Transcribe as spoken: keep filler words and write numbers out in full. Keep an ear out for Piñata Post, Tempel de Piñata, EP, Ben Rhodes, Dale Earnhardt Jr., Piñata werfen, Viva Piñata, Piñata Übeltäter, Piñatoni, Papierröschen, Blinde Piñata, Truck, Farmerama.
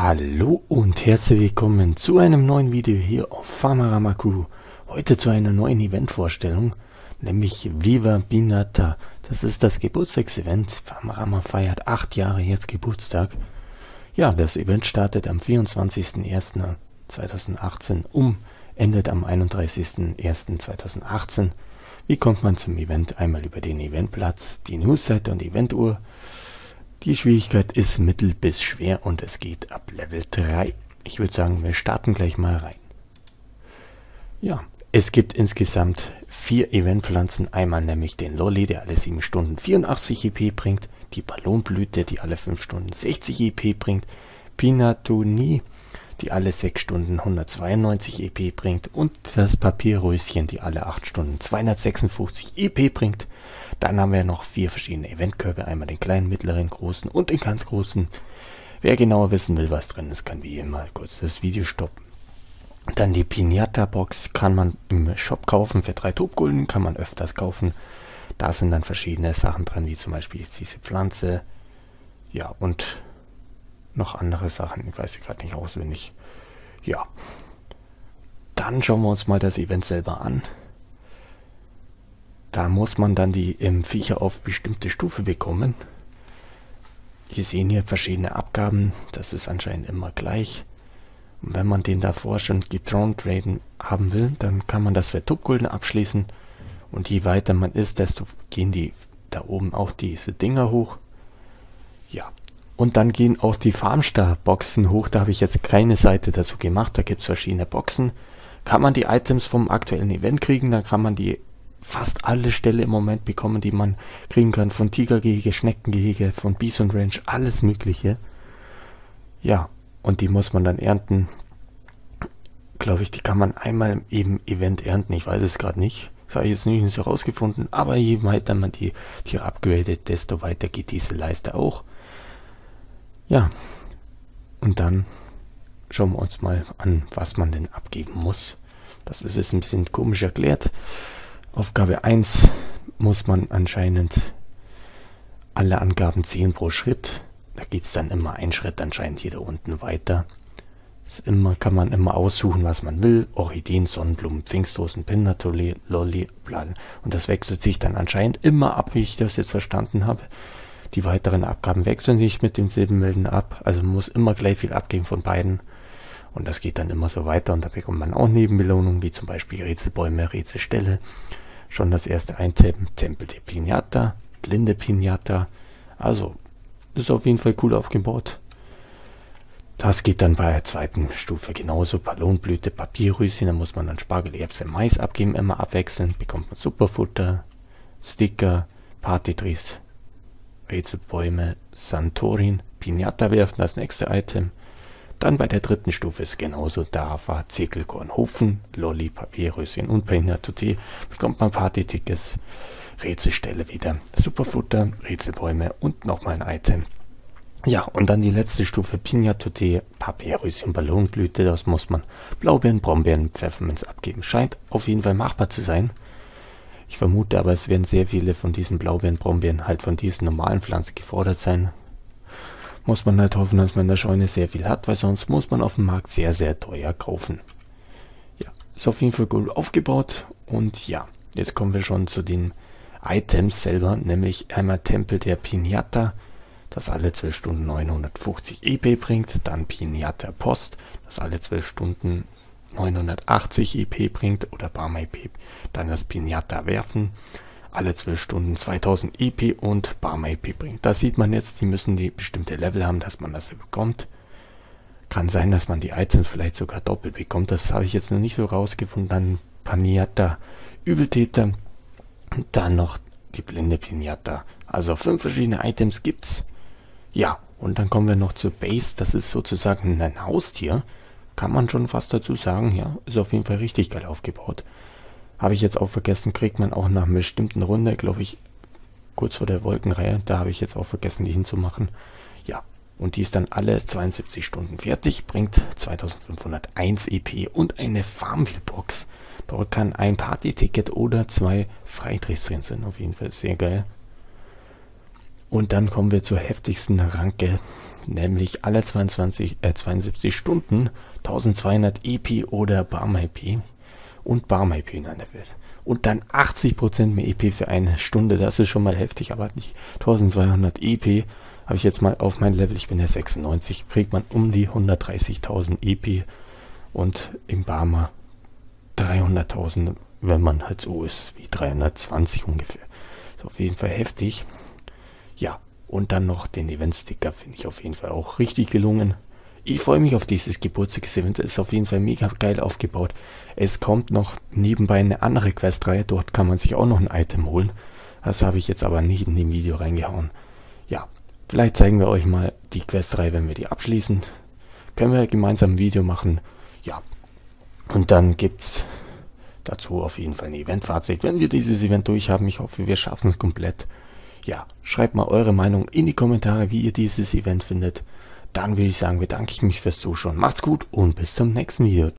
Hallo und herzlich willkommen zu einem neuen Video hier auf Farmerama Crew. Heute zu einer neuen Eventvorstellung, nämlich Viva Piñata. Das ist das Geburtstagsevent. Farmerama feiert acht Jahre jetzt Geburtstag. Ja, das Event startet am vierundzwanzigsten ersten zweitausendachtzehn um, endet am einunddreißigsten ersten zweitausendachtzehn. Wie kommt man zum Event? Einmal über den Eventplatz, die Newsseite und die Eventuhr. Die Schwierigkeit ist mittel bis schwer und es geht ab Level drei. Ich würde sagen, wir starten gleich mal rein. Ja, es gibt insgesamt vier Eventpflanzen. Einmal nämlich den Lolli, der alle sieben Stunden vierundachtzig E P bringt. Die Ballonblüte, die alle fünf Stunden sechzig E P bringt. Piñatoni, die alle sechs Stunden hundertzweiundneunzig E P bringt. Und das Papierröschen, die alle acht Stunden zweihundertsechsundfünfzig E P bringt. Dann haben wir noch vier verschiedene Eventkörbe, einmal den kleinen, mittleren, großen und den ganz großen. Wer genauer wissen will, was drin ist, kann wie immer kurz das Video stoppen. Dann die Piñata Box kann man im Shop kaufen für drei Topgulden, kann man öfters kaufen. Da sind dann verschiedene Sachen drin, wie zum Beispiel diese Pflanze. Ja, und noch andere Sachen, ich weiß gerade nicht auswendig. Ja, dann schauen wir uns mal das Event selber an. Da muss man dann die ähm, Viecher auf bestimmte Stufe bekommen. Wir sehen hier verschiedene Abgaben. Das ist anscheinend immer gleich. Und wenn man den davor schon getraunt raiden haben will, dann kann man das für Topgulden abschließen. Und je weiter man ist, desto gehen die da oben auch diese Dinger hoch. Ja. Und dann gehen auch die Farmstar-Boxen hoch. Da habe ich jetzt keine Seite dazu gemacht. Da gibt es verschiedene Boxen. Kann man die Items vom aktuellen Event kriegen, dann kann man die fast alle Ställe im Moment bekommen, die man kriegen kann. Von Tigergehege, Schneckengehege, von Bison Ranch, alles mögliche. Ja, und die muss man dann ernten. Glaube ich, die kann man einmal im Event ernten. Ich weiß es gerade nicht. Das habe ich jetzt nicht so rausgefunden. Aber je weiter man die Tiere upgradet, desto weiter geht diese Leiste auch. Ja, und dann schauen wir uns mal an, was man denn abgeben muss. Das ist jetzt ein bisschen komisch erklärt. Aufgabe eins muss man anscheinend alle Angaben zählen pro Schritt. Da geht es dann immer einen Schritt anscheinend hier da unten weiter. Das immer kann man immer aussuchen, was man will. Orchideen, Sonnenblumen, Pfingsthosen, Piñatoni, Lolli, Bladen. Und das wechselt sich dann anscheinend immer ab, wie ich das jetzt verstanden habe. Die weiteren Abgaben wechseln sich mit dem Silbenmelden ab. Also man muss immer gleich viel abgeben von beiden. Und das geht dann immer so weiter. Und da bekommt man auch Nebenbelohnungen, wie zum Beispiel Rätselbäume, Rätselställe. Schon das erste eintippen, Tempel de Piñata, Blinde Piñata. Also, ist auf jeden Fall cool aufgebaut. Das geht dann bei der zweiten Stufe genauso. Ballonblüte, Papierröschen, da muss man dann Spargel, Erbsen, Mais abgeben, immer abwechselnd. Bekommt man Superfutter, Sticker, Partytries, Rätselbäume, Santorin, Piñata werfen, das nächste Item. Dann bei der dritten Stufe ist genauso, da Hafer, Zirkelkorn, Hopfen, Lolli, Papierröschen und Piñatoni bekommt man Party-Tickets, Rätselstelle wieder, Superfutter, Rätselbäume und nochmal ein Item. Ja, und dann die letzte Stufe, Piñatoni, Papierröschen, Ballonblüte, das muss man Blaubeeren, Brombeeren, Pfefferminz abgeben. Scheint auf jeden Fall machbar zu sein. Ich vermute aber, es werden sehr viele von diesen Blaubeeren, Brombeeren halt von diesen normalen Pflanzen gefordert sein. Muss man halt hoffen, dass man in der Scheune sehr viel hat, weil sonst muss man auf dem Markt sehr, sehr teuer kaufen. Ja, ist auf jeden Fall gut aufgebaut. Und ja, jetzt kommen wir schon zu den Items selber, nämlich einmal Tempel der Piñata, das alle zwölf Stunden neunhundertfünfzig E P bringt. Dann Piñata Post, das alle zwölf Stunden neunhundertachtzig E P bringt oder Barma E P. Dann das Piñata werfen, alle zwölf Stunden zweitausend E P und Barma E P bringt. Da sieht man jetzt, die müssen die bestimmte Level haben, dass man das bekommt. Kann sein, dass man die Items vielleicht sogar doppelt bekommt. Das habe ich jetzt noch nicht so rausgefunden. Dann Piñata Übeltäter. Und dann noch die blinde Piñata. Also fünf verschiedene Items gibt's. Ja, und dann kommen wir noch zur Base. Das ist sozusagen ein Haustier. Kann man schon fast dazu sagen. Ja, ist auf jeden Fall richtig geil aufgebaut. Habe ich jetzt auch vergessen, kriegt man auch nach einer bestimmten Runde, glaube ich, kurz vor der Wolkenreihe. Da habe ich jetzt auch vergessen, die hinzumachen. Ja, und die ist dann alle zweiundsiebzig Stunden fertig, bringt zweitausendfünfhunderteins E P und eine Farmville-Box. Dort kann ein Party-Ticket oder zwei Freidrehs drin sind. Auf jeden Fall sehr geil. Und dann kommen wir zur heftigsten Ranke. nämlich alle zweiundzwanzig, äh, zweiundsiebzig Stunden zwölfhundert E P oder Barm-E P und Barm-E P in einer Welt. Und dann achtzig Prozent mehr E P für eine Stunde, das ist schon mal heftig, aber nicht zwölfhundert E P habe ich jetzt mal auf mein Level, ich bin ja sechsundneunzig, kriegt man um die hundertdreißigtausend E P und im Barmer dreihunderttausend, wenn man halt so ist, wie dreihundertzwanzig ungefähr. Ist auf jeden Fall heftig. Ja, und dann noch den Event-Sticker, finde ich auf jeden Fall auch richtig gelungen. Ich freue mich auf dieses Geburtstagsevent, ist auf jeden Fall mega geil aufgebaut. Es kommt noch nebenbei eine andere Questreihe, dort kann man sich auch noch ein Item holen. Das habe ich jetzt aber nicht in dem Video reingehauen. Ja, vielleicht zeigen wir euch mal die Questreihe, wenn wir die abschließen. Können wir gemeinsam ein Video machen. Ja, und dann gibt es dazu auf jeden Fall ein Event-Fazit, wenn wir dieses Event durch haben. Ich hoffe, wir schaffen es komplett. Ja, schreibt mal eure Meinung in die Kommentare, wie ihr dieses Event findet. Dann würde ich sagen, bedanke ich mich fürs Zuschauen. Macht's gut und bis zum nächsten Video.